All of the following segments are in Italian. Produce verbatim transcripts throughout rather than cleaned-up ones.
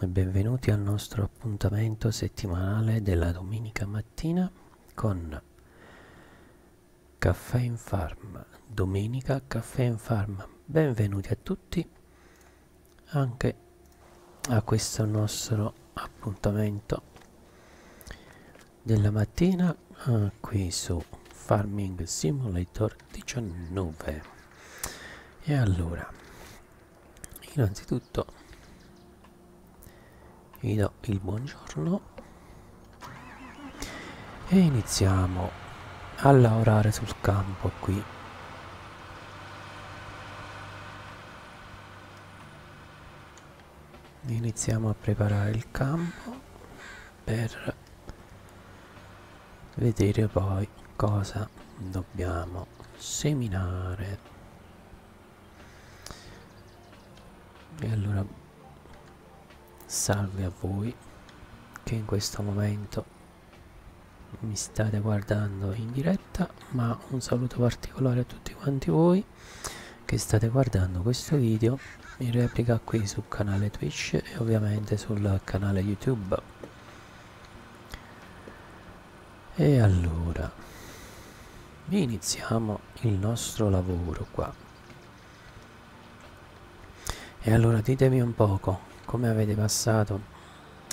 e benvenuti al nostro appuntamento settimanale della domenica mattina con Caffè in Farm. Domenica Caffè in Farm. Benvenuti a tutti anche a questo nostro appuntamento della mattina eh, qui su Farming Simulator diciannove. E allora, innanzitutto vi do il buongiorno e iniziamo a lavorare sul campo qui. Iniziamo a preparare il campo per vedere poi cosa dobbiamo seminare. E allora, salve a voi che in questo momento mi state guardando in diretta, ma un saluto particolare a tutti quanti voi che state guardando questo video in replica qui sul canale Twitch e ovviamente sul canale YouTube. E allora, iniziamo il nostro lavoro qua. E allora ditemi un poco come avete passato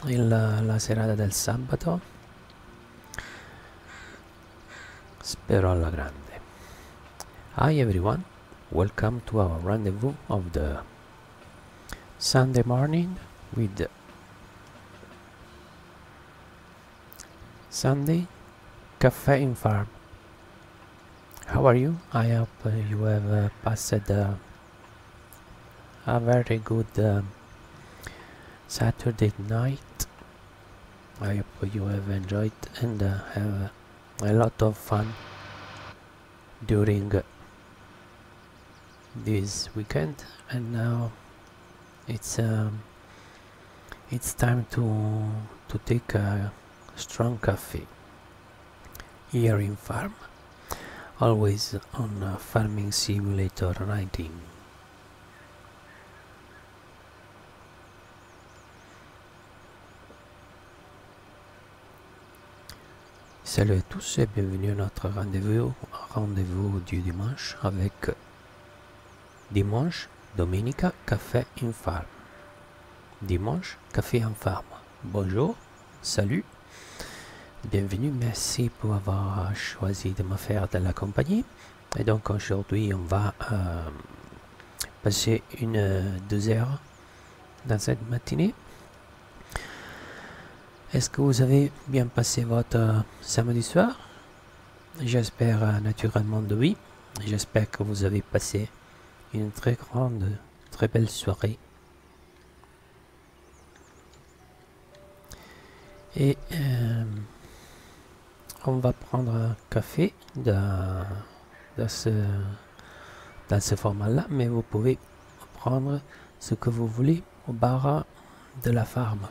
il, la serata del sabato. Spero alla grande. Hi everyone, welcome to our rendezvous of the Sunday morning with Sunday Caffè in Farm. How are you? I hope uh, you have uh, passed uh, a very good uh, Saturday night. I hope you have enjoyed and uh, have a lot of fun during this weekend. And now it's um, it's time to to take a strong coffee here in farm. Always on uh, Farming Simulator nineteen. Salut à tous et bienvenue à notre rendez-vous rendez-vous du dimanche avec Dimanche Domenica Caffè in Farm. Dimanche Caffè en Farm. Bonjour, salut. Bienvenue, merci pour avoir choisi de me faire de la compagnie. Et donc aujourd'hui on va euh, passer une euh, deux heures dans cette matinée. Est-ce que vous avez bien passé votre euh, samedi soir? J'espère euh, naturellement de oui. J'espère que vous avez passé une très grande, très belle soirée. Et euh, on va prendre un café dans, dans ce, dans ce format-là, mais vous pouvez prendre ce que vous voulez au bar de la farm.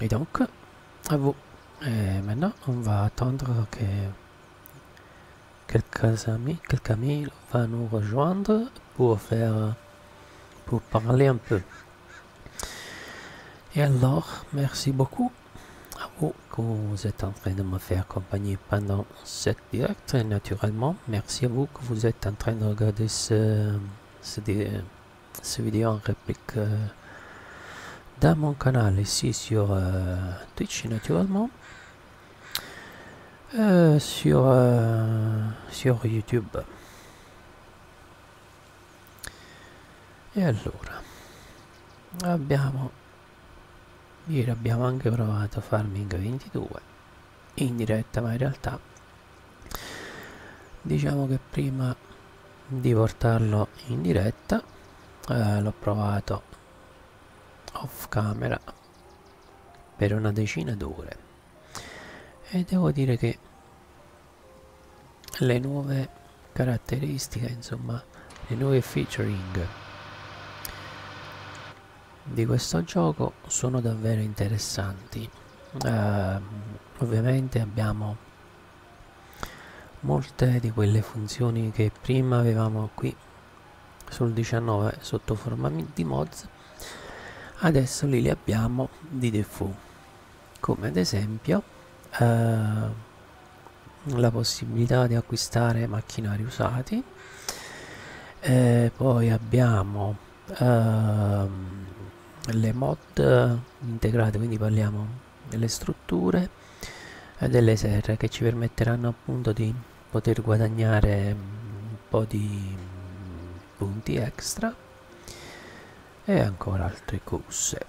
Et donc, à vous. Et maintenant, on va attendre que quelques amis, quelques amis vont nous rejoindre pour faire, pour parler un peu. Et alors, merci beaucoup à vous que vous êtes en train de me faire accompagner pendant cette direct. Et naturellement, merci à vous que vous êtes en train de regarder ce, ce, ce vidéo en réplique euh, dans mon canal ici sur euh, Twitch naturellement, euh, sur, euh, sur YouTube. E allora, abbiamo ieri abbiamo anche provato Farming ventidue in diretta, ma in realtà diciamo che prima di portarlo in diretta eh, l'ho provato off camera per una decina d'ore e devo dire che le nuove caratteristiche, insomma le nuove featuring di questo gioco sono davvero interessanti. Eh, ovviamente abbiamo molte di quelle funzioni che prima avevamo qui sul diciannove sotto forma di mods, adesso li, li abbiamo di default, come ad esempio eh, la possibilità di acquistare macchinari usati, eh, poi abbiamo eh, le mod integrate, quindi parliamo delle strutture e delle serre che ci permetteranno appunto di poter guadagnare un po' di punti extra e ancora altre cose.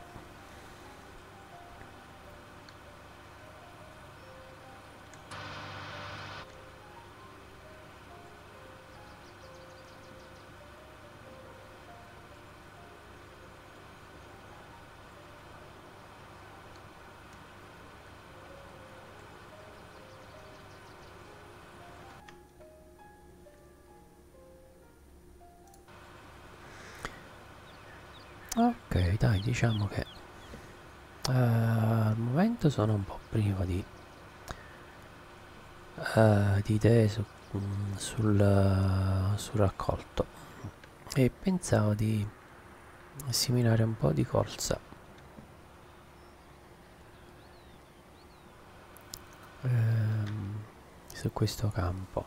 Ok, dai, diciamo che uh, al momento sono un po' privo di, uh, di idee su, mh, sul, uh, sul raccolto, e pensavo di seminare un po' di colza, ehm, su questo campo.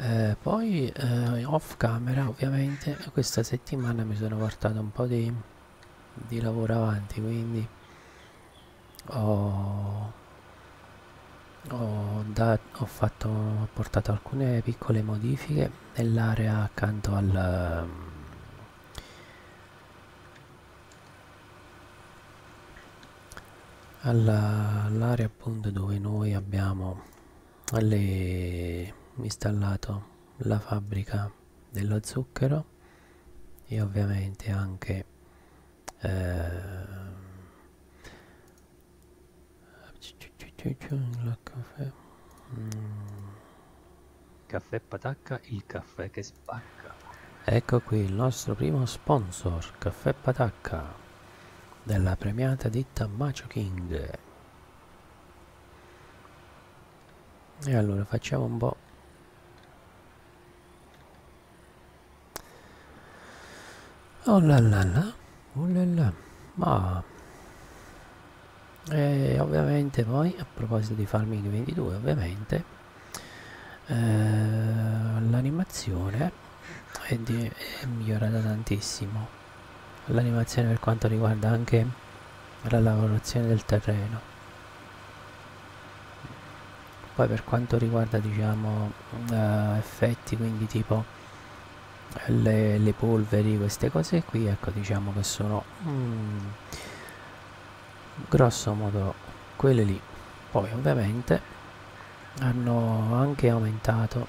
Eh, poi eh, off camera ovviamente questa settimana mi sono portato un po' di, di lavoro avanti, quindi ho, ho, da, ho, fatto, ho portato alcune piccole modifiche nell'area accanto al, all'area appunto dove noi abbiamo le installato la fabbrica dello zucchero e ovviamente anche eh, il caffè mm. caffè patacca, il caffè che spacca. Ecco qui il nostro primo sponsor, Caffè Patacca, della premiata ditta Macho King. E allora facciamo un po' oh la la la, oh la la. Ma e ovviamente poi a proposito di Farming ventidue ovviamente eh, l'animazione è, è migliorata tantissimo, l'animazione per quanto riguarda anche la lavorazione del terreno, poi per quanto riguarda diciamo eh, effetti, quindi tipo Le, le polveri, queste cose qui, ecco, diciamo che sono mm, grosso modo quelle lì. Poi ovviamente hanno anche aumentato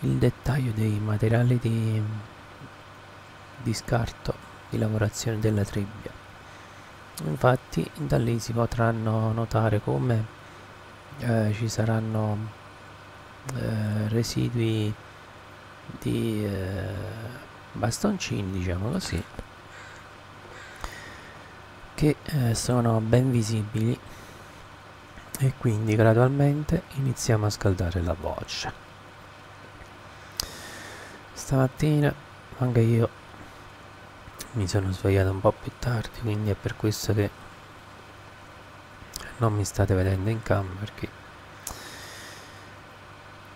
il dettaglio dei materiali di, di scarto di lavorazione della trebbia, infatti da lì si potranno notare come eh, ci saranno eh, residui di eh, bastoncini, diciamo così, che eh, sono ben visibili, e quindi gradualmente iniziamo a scaldare la boccia. Stamattina anche io mi sono svegliato un po' più tardi, quindi è per questo che non mi state vedendo in cam, perché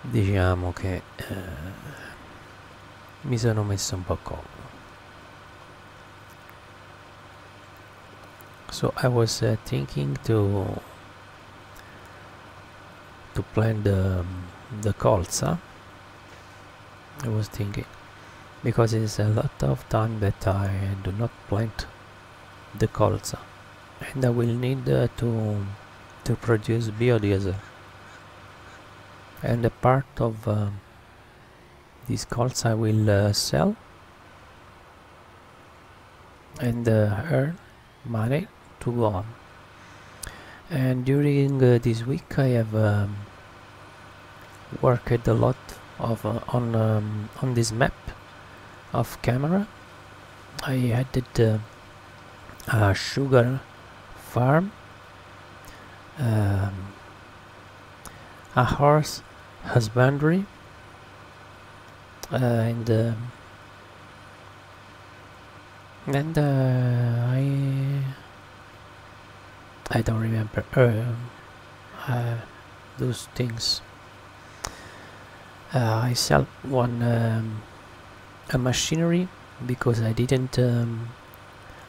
diciamo che eh, mi sono messo un po' comodo. So I was uh, thinking to to plant the the colza. I was thinking because it's a lot of time that I do not plant the colza, and I will need uh, to to produce biodiesel. And a part of uh, these colza I will uh, sell and uh, earn money to go on. And during uh, this week I have um, worked a lot of uh, on um, on this map of camera. I added uh, a sugar farm, um, a horse husbandry, Uh, and uh, And uh, I I don't remember uh, uh, those things. Uh, I sell one um, a machinery because I didn't um,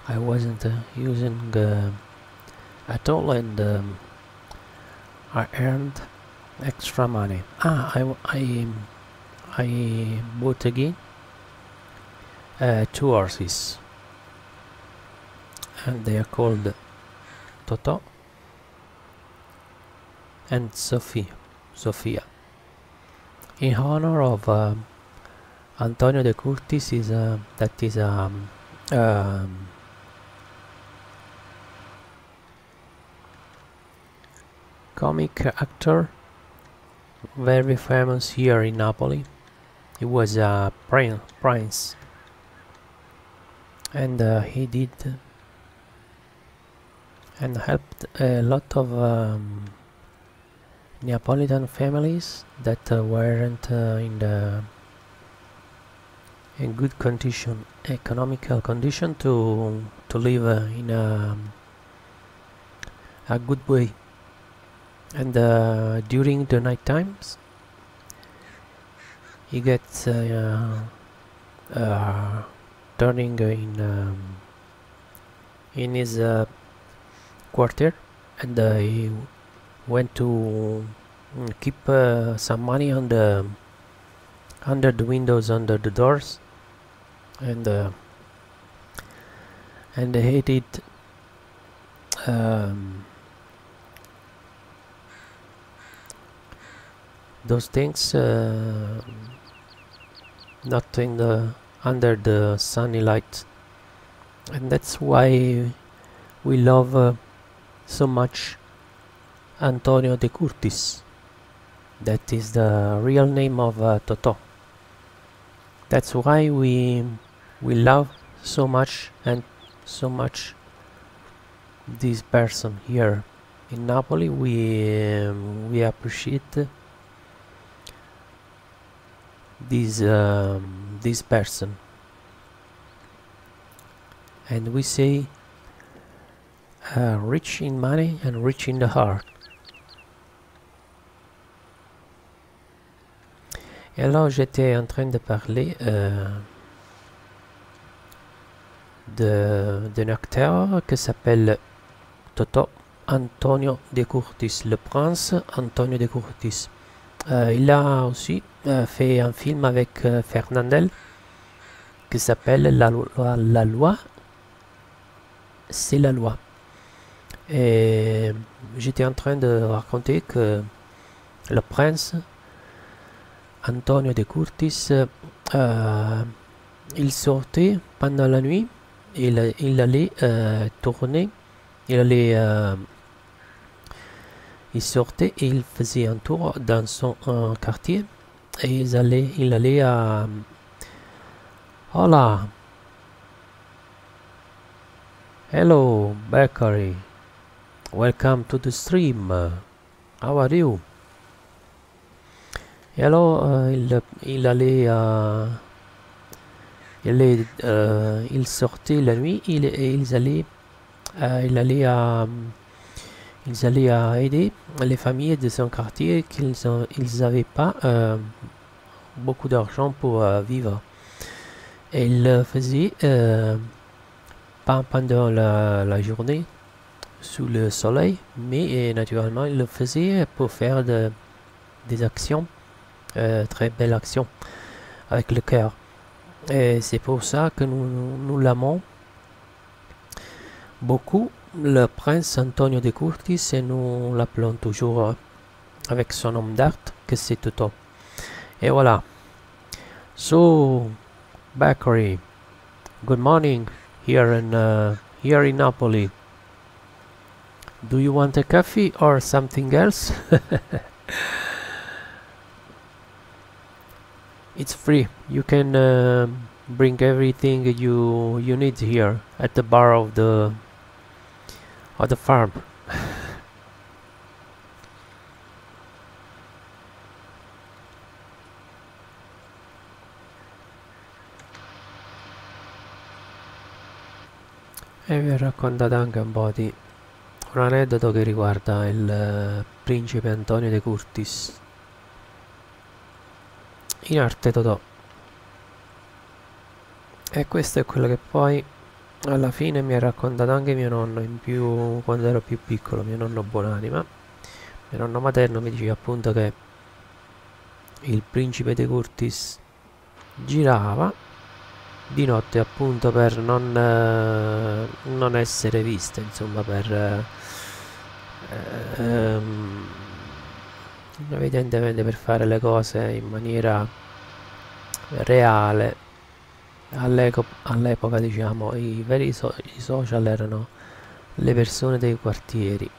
I wasn't uh, using uh, at all, and um, I earned extra money. Ah, I I I bought again uh, two horses, and they are called Totò and Sofia. Sofia. In honor of uh, Antonio De Curtis, is uh, that is um, um, comic actor, very famous here in Napoli. He was a prince, and uh, he did and helped a lot of um, Neapolitan families that uh, weren't uh, in the in good condition, economical condition, to to live uh, in a, a good way. And uh, during the night times, he gets uh, uh, uh, turning in um, in his uh, quarter, and uh, he went to keep uh, some money on the under the windows, under the doors, and uh, and he did um, those things, uh, not in the under the sunny light, and that's why we love uh, so much Antonio De Curtis. That is the real name of uh, Totò. That's why we we love so much and so much this person here in Napoli. We um, we appreciate this um, this person, and we say uh, rich in money and rich in the heart. Et alors j'étais en train de parler euh, d'un acteur qui s'appelle Totò, Antonio De Curtis, le prince Antonio De Curtis. Euh, il a aussi euh, fait un film avec euh, Fernandel qui s'appelle la, la, la loi, c'est la loi. Et j'étais en train de raconter que le prince Antonio De Curtis, euh, il sortait pendant la nuit, il, il allait euh, tourner, il allait, euh, il sortait et il faisait un tour dans son euh, quartier, et il allait, il allait à... Hola! Hello, bakery! Welcome to the stream! How are you? Et alors euh, il, il allait, euh, il, est, euh, il sortait la nuit, il, et ils allaient, euh, il allait, euh, ils allaient euh, aider les familles de son quartier qu'ils n'avaient pas euh, beaucoup d'argent pour euh, vivre. Et il le faisait euh, pas pendant la, la journée sous le soleil, mais naturellement il le faisait pour faire de, des actions. Euh, très belle action avec le cœur, et c'est pour ça que nous, nous, nous l'aimons beaucoup, le prince Antonio De Curtis, et nous l'appelons toujours euh, avec son nom d'art que c'est Totò. Et voilà. So bakery, good morning here in uh, here in Napoli. Do you want a coffee or something else? It's free. You can uh, bring everything you you need here at the bar of the of the farm. e vi ho raccontato anche un po' di un aneddoto che riguarda il principe Antonio De Curtis, in arte Totò, e questo è quello che poi alla fine mi ha raccontato anche mio nonno, in più quando ero più piccolo, mio nonno buonanima, mio nonno materno, mi diceva appunto che il principe De Curtis girava di notte appunto per non, eh, non essere visto, insomma, per eh, ehm, evidentemente per fare le cose in maniera reale. All'epoca, diciamo, i veri so i social erano le persone dei quartieri,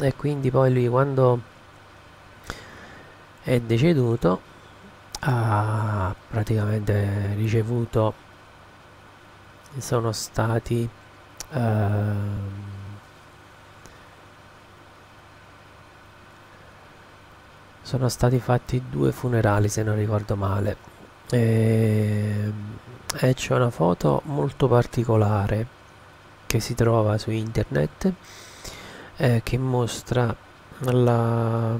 e quindi poi lui, quando è deceduto, ha praticamente ricevuto, sono stati ehm, sono stati fatti due funerali, se non ricordo male, e E c'è una foto molto particolare che si trova su internet, eh, che mostra la,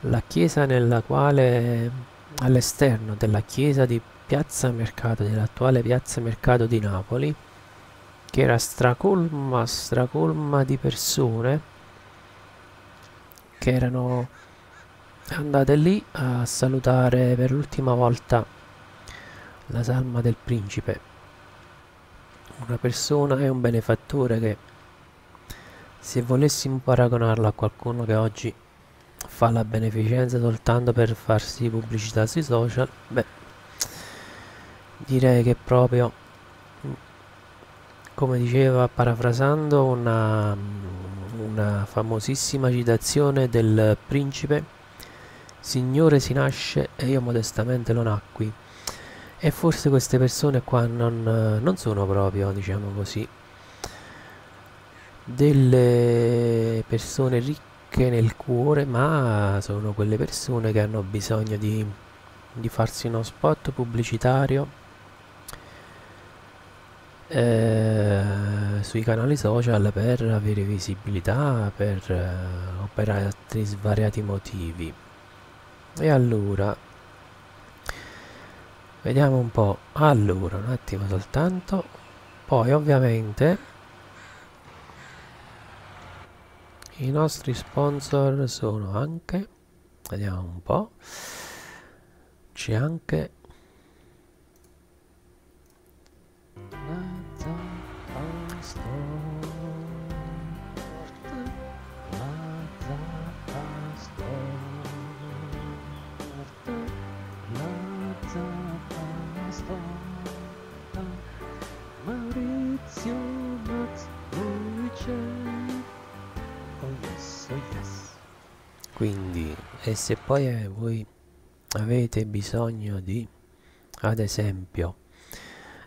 la chiesa nella quale, all'esterno della chiesa di Piazza Mercato, dell'attuale Piazza Mercato di Napoli, che era stracolma, stracolma di persone che erano andate lì a salutare per l'ultima volta la salma del principe, una persona e un benefattore che, se volessimo paragonarlo a qualcuno che oggi fa la beneficenza soltanto per farsi pubblicità sui social, beh, direi che proprio, come diceva, parafrasando una, una famosissima citazione del principe, "Signore si nasce e io modestamente lo nacqui". E forse queste persone qua non, non sono proprio, diciamo così, delle persone ricche nel cuore, ma sono quelle persone che hanno bisogno di, di farsi uno spot pubblicitario eh, sui canali social per avere visibilità, per, eh, per altri svariati motivi. E allora vediamo un po', allora un attimo soltanto, poi ovviamente i nostri sponsor sono anche, vediamo un po', c'è anche quindi, e se poi eh, voi avete bisogno di, ad esempio,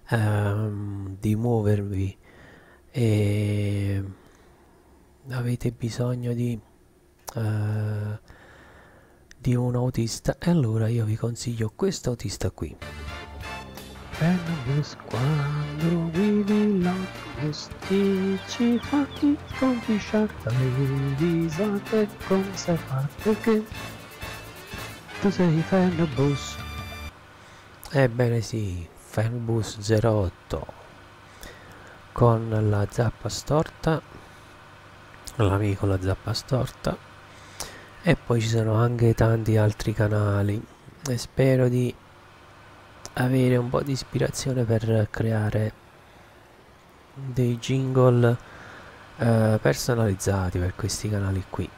ehm, di muovervi e avete bisogno di, eh, di un autista, e allora io vi consiglio questo autista qui. Fanbus quando guidi l'agnostici fatti con pisciata le disate con se fatte che tu sei Fanbus. Ebbene sì, fanbus zero otto con la zappa storta, l'amico la zappa storta, e poi ci sono anche tanti altri canali, e spero di avere un po' di ispirazione per creare dei jingle eh, personalizzati per questi canali qui.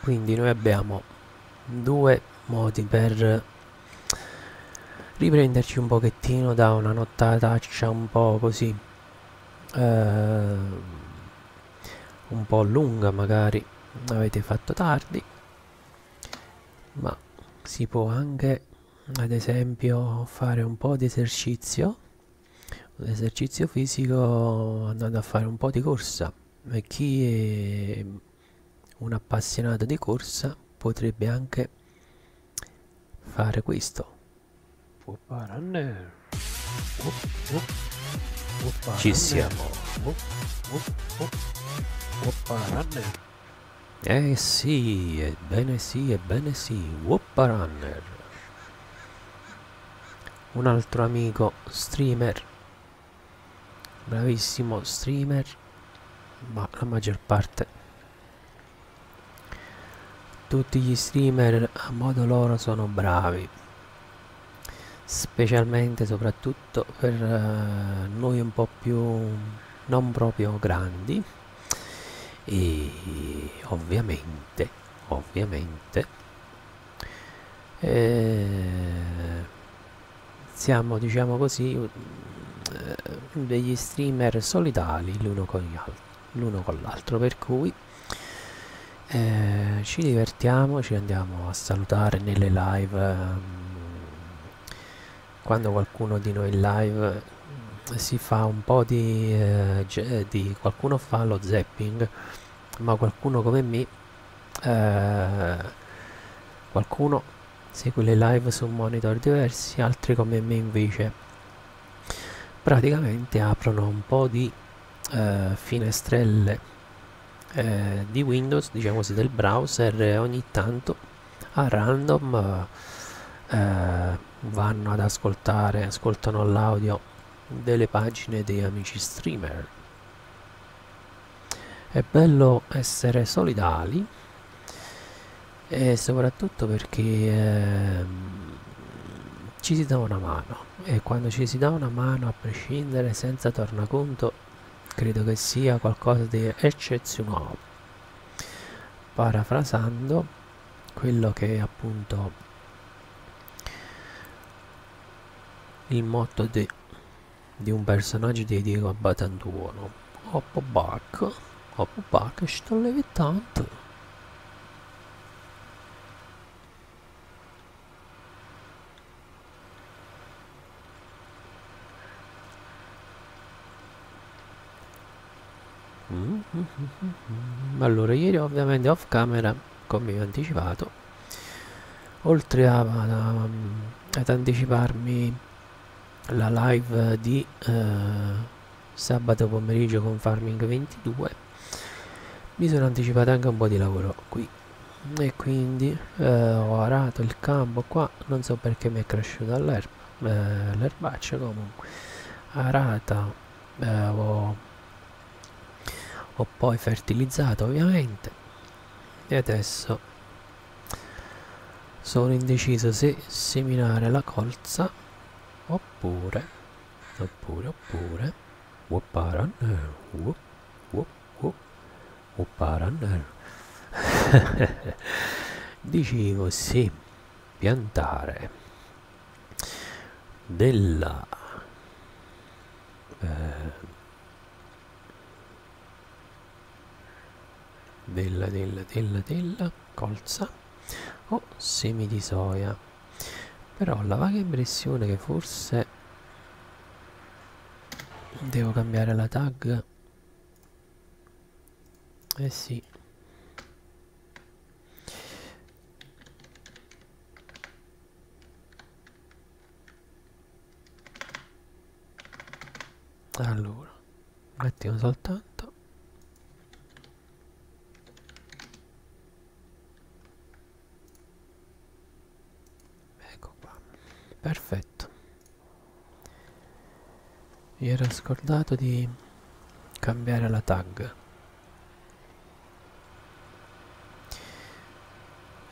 Quindi noi abbiamo due modi per riprenderci un pochettino da una nottataccia un po' così, Uh, un po' lunga, magari avete fatto tardi, ma si può anche, ad esempio, fare un po' di esercizio, un esercizio fisico andando a fare un po' di corsa, e chi un appassionato di corsa potrebbe anche fare questo. Whopper runner. Ci siamo. Whopper runner. Eh sì, ebbene sì, ebbene sì, Whopper runner. Un altro amico streamer, bravissimo streamer, ma la maggior parte, tutti gli streamer a modo loro sono bravi, specialmente soprattutto per uh, noi un po' più non proprio grandi, e ovviamente ovviamente eh, siamo, diciamo così, eh, degli streamer solitari l'uno con l'altro, per cui Eh, ci divertiamo, ci andiamo a salutare nelle live, ehm, quando qualcuno di noi in live si fa un po' di, eh, di qualcuno fa lo zapping, ma qualcuno come me, eh, qualcuno segue le live su monitor diversi, altri come me invece praticamente aprono un po' di eh, finestrelle Eh, di Windows, diciamo così, del browser, e ogni tanto a random eh, vanno ad ascoltare ascoltano l'audio delle pagine dei amici streamer. È bello essere solidali, e soprattutto perché eh, ci si dà una mano, e quando ci si dà una mano, a prescindere, senza tornaconto, credo che sia qualcosa di eccezionale, parafrasando quello che è appunto il motto di, di un personaggio di Diego Abatantuono: hop back, hop back, sto levitando. Allora, ieri ovviamente off camera, come vi ho anticipato, oltre a, a, ad anticiparmi la live di eh, sabato pomeriggio con Farming ventidue, mi sono anticipato anche un po' di lavoro qui, e quindi eh, ho arato il campo qua, non so perché mi è cresciuta l'erba, eh, l'erbaccia, comunque arata, eh, ho ho poi fertilizzato ovviamente, e adesso sono indeciso se seminare la colza oppure oppure oppure dicevo sì, piantare della eh, della della della della colza o oh, semi di soia. Però ho la vaga impressione che forse devo cambiare la tag. Eh sì, allora un attimo soltanto. Perfetto, mi ero scordato di cambiare la tag,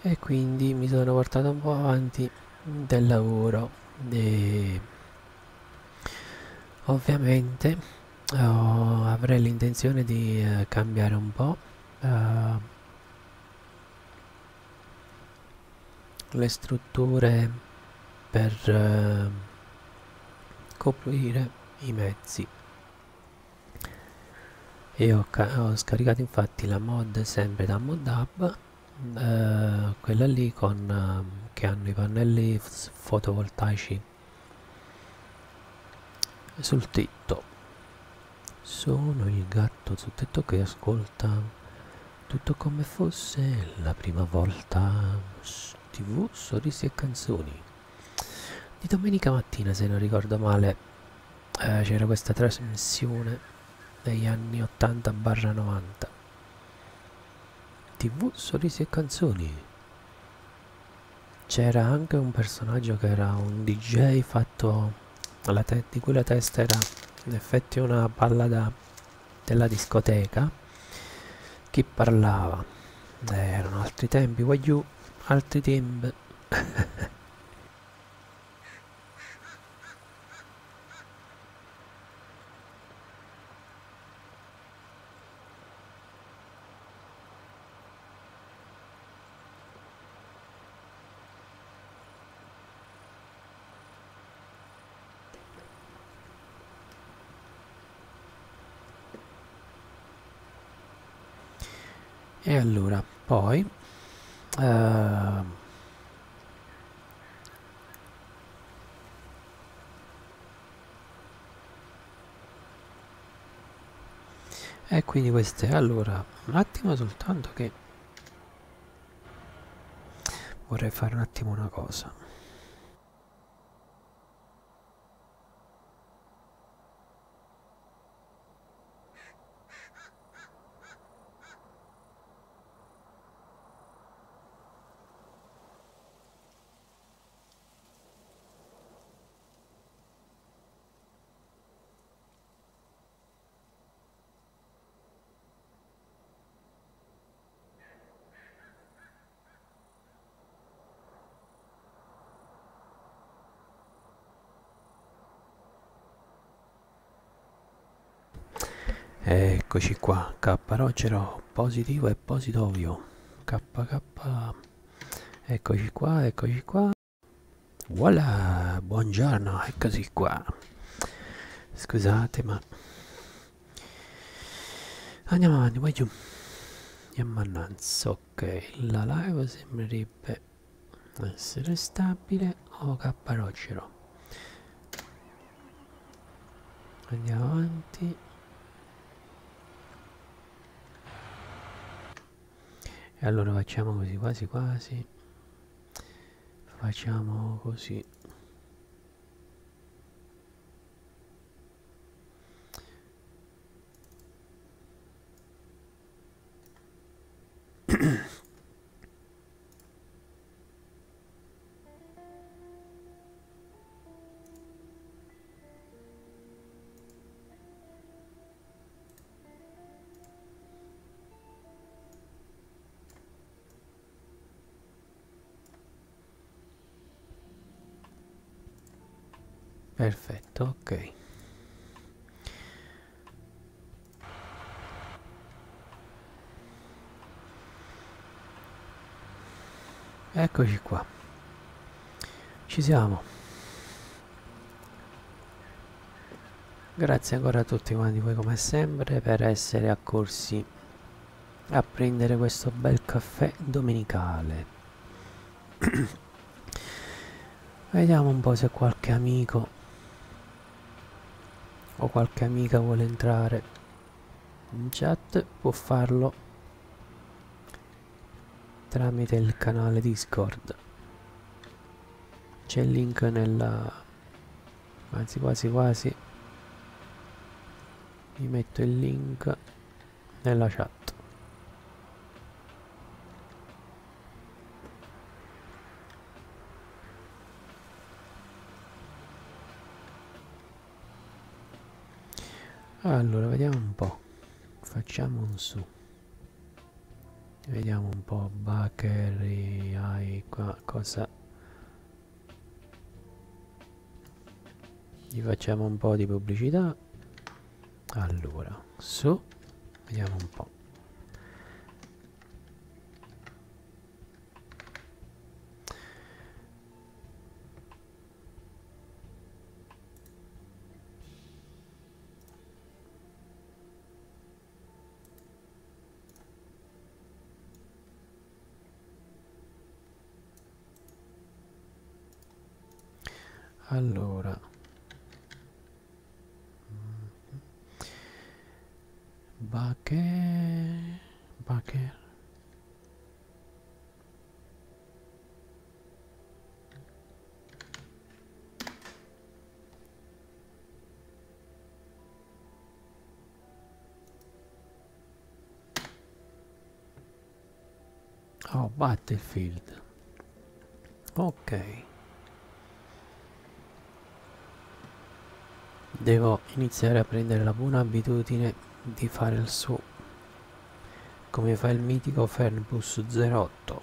e quindi mi sono portato un po' avanti del lavoro, e ovviamente oh, avrei l'intenzione di eh, cambiare un po' eh, le strutture per eh, coprire i mezzi, e ho, ho scaricato infatti la mod sempre da ModHub, eh, quella lì con eh, che hanno i pannelli fotovoltaici sul tetto. Sono il gatto sul tetto che ascolta tutto come fosse la prima volta. T V, sorrisi e canzoni di domenica mattina, se non ricordo male, eh, c'era questa trasmissione degli anni ottanta novanta. T V, sorrisi e canzoni. C'era anche un personaggio che era un D J fatto alla te di cui la testa era in effetti una ballada della discoteca. Chi parlava? Eh, erano altri tempi, voglio altri tempi. E allora, poi, uh, e quindi queste, allora, un attimo soltanto che vorrei fare un attimo una cosa. Eccoci qua, K-Rocero, positivo e positivio, K K, eccoci qua, eccoci qua, voilà, buongiorno, eccoci qua, scusate ma andiamo avanti, vai giù, mannanza, ok, la live sembrerebbe essere stabile, o oh, K-Rocero, andiamo avanti. E allora facciamo così, quasi quasi, facciamo così, perfetto, ok. Eccoci qua. Ci siamo. Grazie ancora a tutti quanti voi come sempre per essere accorsi a prendere questo bel caffè domenicale. Vediamo un po' se qualche amico o qualche amica vuole entrare in chat, può farlo tramite il canale Discord, c'è il link nella, anzi quasi quasi vi metto il link nella chat. Allora vediamo un po', facciamo un su, vediamo un po', Bakery, hai qua cosa, gli facciamo un po' di pubblicità. Allora su, vediamo un po'. Allora, Baker, Baker, Oh, Battlefield. Ok. Devo iniziare a prendere la buona abitudine di fare il suo, come fa il mitico fanbus zero otto.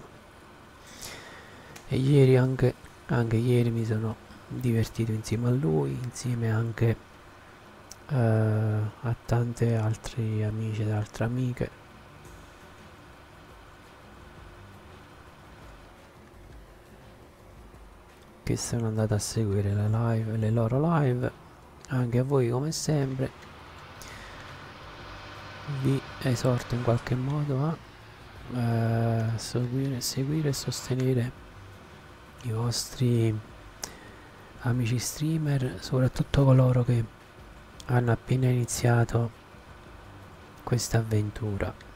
E ieri anche, anche ieri mi sono divertito insieme a lui, insieme anche uh, a tante altri amici ed altre amiche. Che sono andate a seguire le live, le loro live. Anche a voi, come sempre, vi esorto in qualche modo a eh, seguire, seguire e sostenere i vostri amici streamer, soprattutto coloro che hanno appena iniziato questa avventura.